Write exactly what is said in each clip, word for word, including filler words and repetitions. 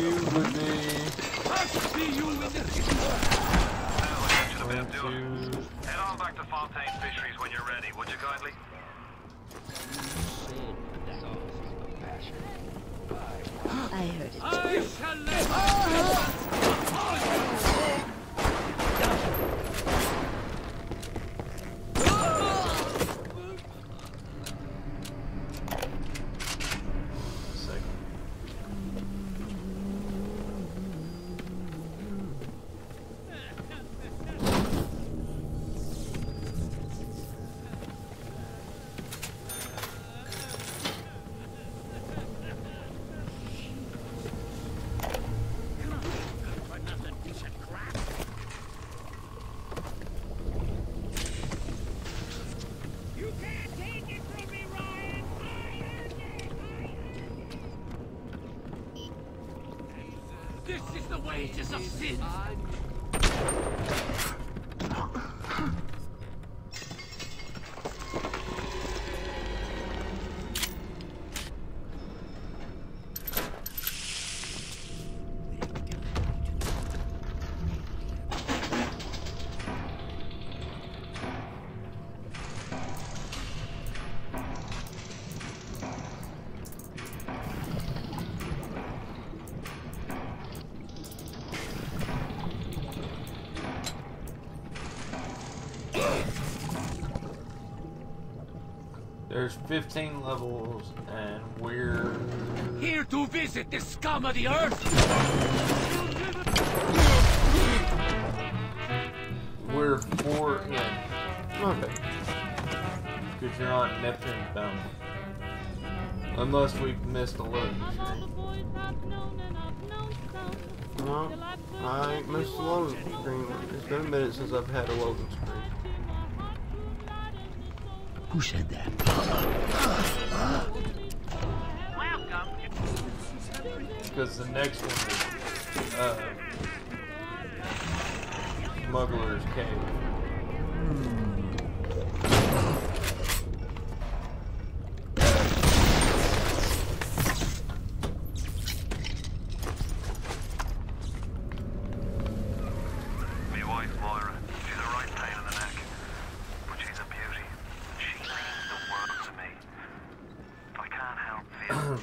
you would be... One, two... Head on back to Fontaine Fisheries when you're ready, would you kindly? I heard it. I shall let ah! Wages of sin. There's fifteen levels, and we're... here to visit the scum of the earth! We're four in. Okay. Because you're on Neptune bound. Unless we've missed a load. No, I ain't missed a loading screen. It's been a minute since I've had a loading screen. Who said that? Because the next one is uh, Smuggler's Cave. Be wise, Moira. She's a right pain in the neck, but she's a beauty.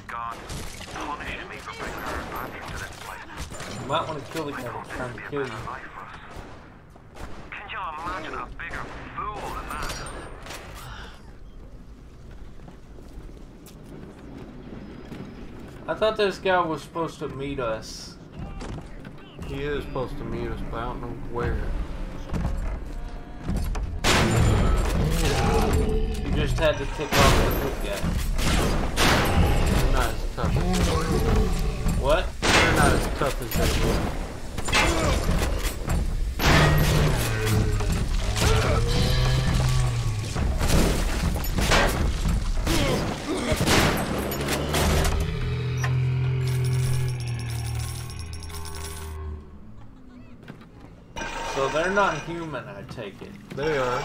God, punishing me for bringing her advantage to this place. You might want to kill the guy that's trying to kill you. Can you imagine a bigger fool than that? I thought this guy was supposed to meet us. He is supposed to meet us, but I don't know where. You just had to tick off the good guy. Not as tough as what? They're not as tough as that one. So they're not human, I take it. They are.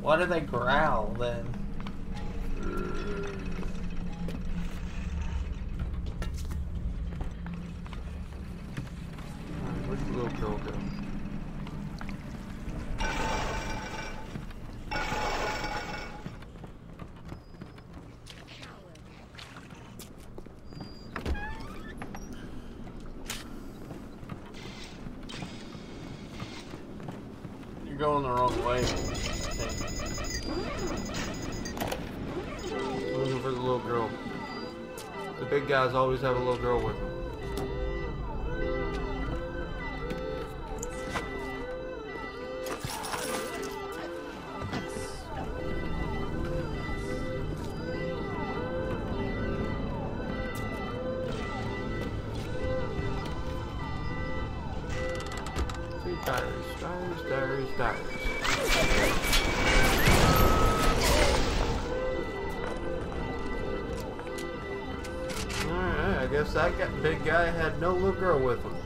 Why do they growl then? You're going the wrong way, I think. Looking for the little girl. The big guys always have a little girl with them. Diaries, diaries, diaries, diaries. Alright, I guess that got, big guy had no little girl with him.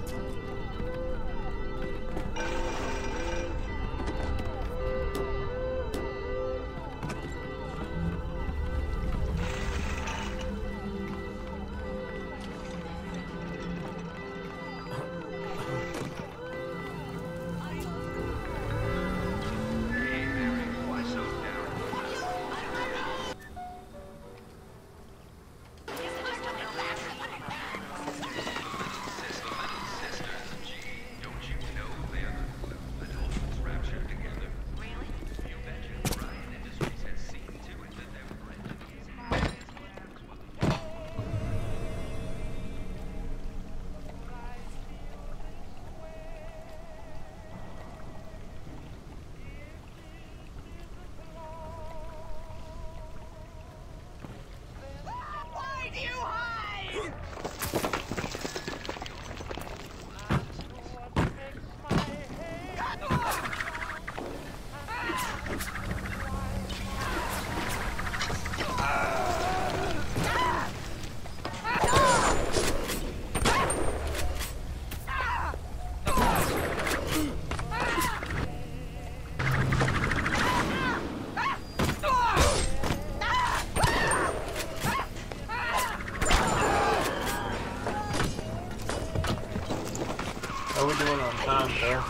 How are we doing on time, sir?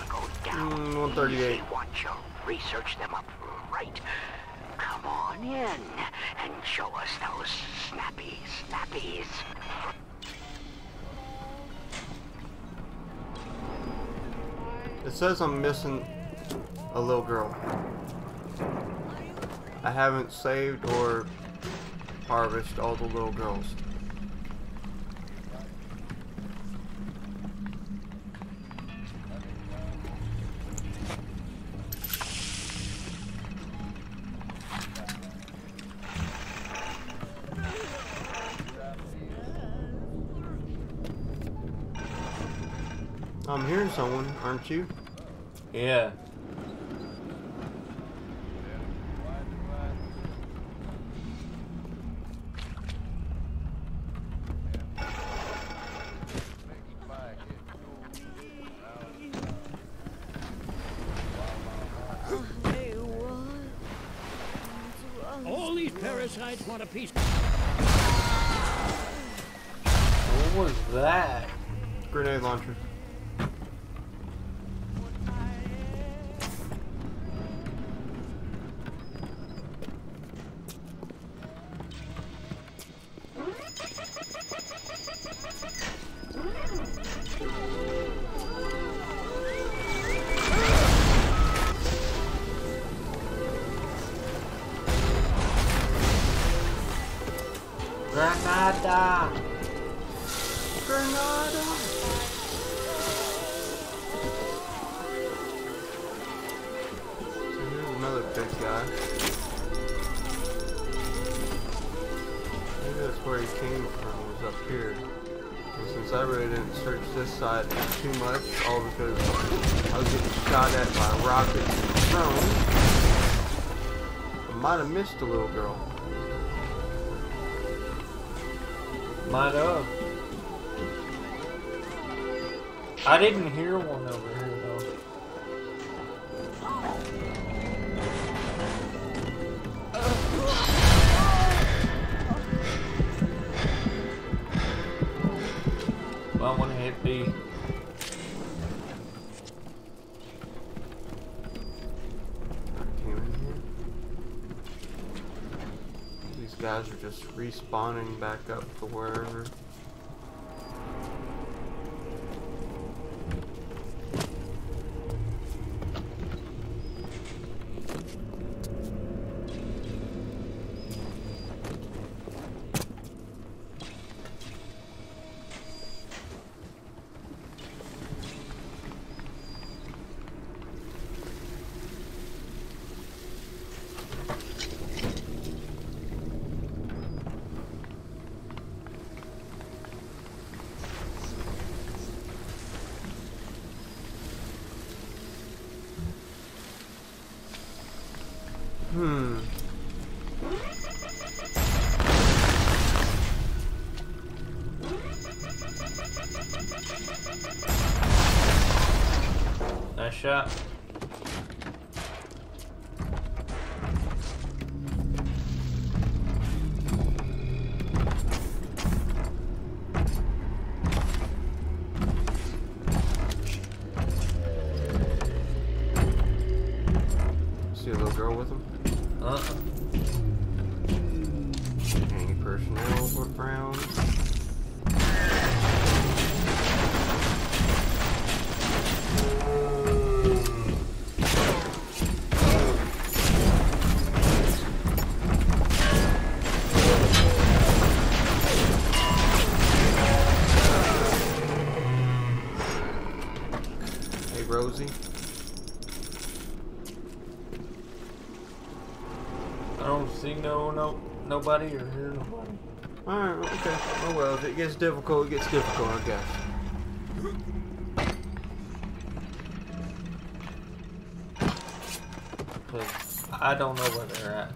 Mm, one thirty-eight. Research them up right. Come on in and show us those snappy snappies. It says I'm missing a little girl. I haven't saved or harvested all the little girls. I'm hearing someone, aren't you? Yeah. All these parasites want a piece. What was that? Grenade launcher. Granada! Granada! So here's another big guy. Maybe that's where he came from, was up here. And since I really didn't search this side too much, all because I was getting shot at by rockets and drones, I might have missed a little girl. Might have. I didn't hear one over here though. Well, I want to hit B. Guys are just respawning back up to wherever. Hmm. Nice shot. See a little girl with him? Uh huh. Any personnel around? Hey, Rosie. I don't see no no nobody or hear nobody. Alright, okay. Oh well, if it gets difficult, it gets difficult, I guess. 'Cause I don't know where they're at.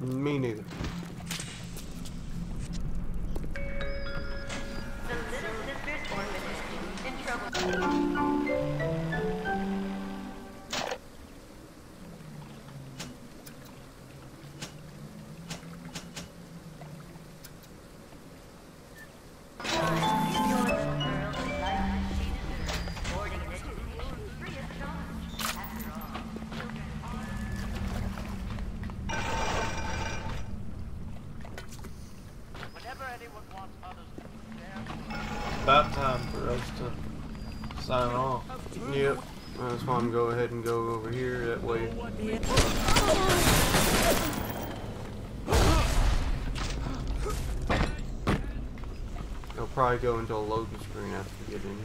Me neither. The little sister's orphan is in trouble. about time for us to sign off. Yep, that's why I'm going to go ahead and go over here that way. I'll probably go into a loading screen after we get in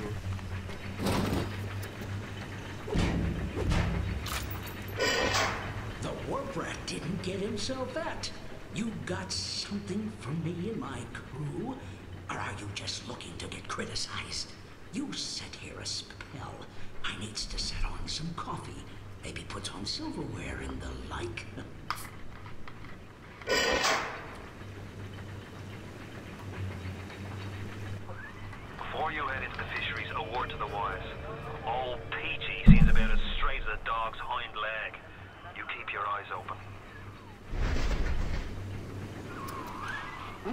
here. The warp rat didn't get himself at. You got something from me and my crew? Or are you just looking to get criticized? You set here a spell. I needs to set on some coffee. Maybe put on silverware and the like. Before you head into the fisheries, a word to the wise. Old Peachy seems about as straight as a dog's hind leg. You keep your eyes open.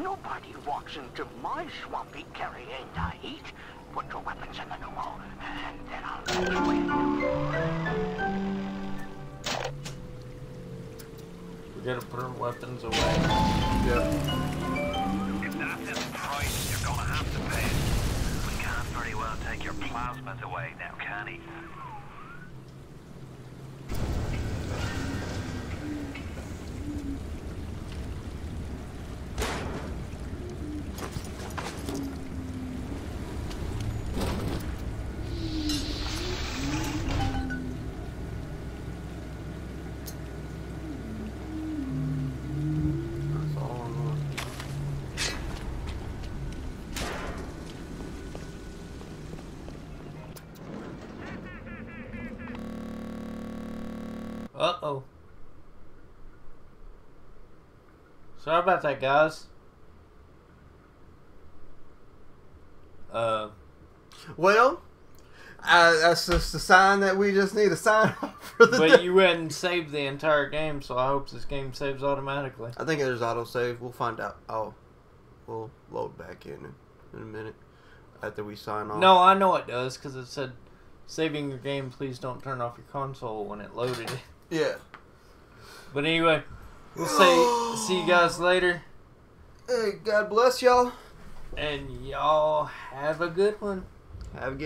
Nobody walks into my swampy carrying the heat. Put your weapons in the pneumo, and then I'll let you in. We gotta put our weapons away. Yeah. If that's the price, you're gonna have to pay it. We can't very well take your plasmas away now, can he? Uh-oh. Sorry about that, guys. Uh, well, I, that's just a sign that we just need a sign off for the But day. You went and saved the entire game, so I hope this game saves automatically. I think there's autosave. We'll find out. I'll, we'll load back in in a minute after we sign off. No, I know it does, because it said, saving your game, please don't turn off your console when it loaded it. Yeah. But anyway, we'll say see you guys later. Hey, God bless y'all. And y'all have a good one. Have a good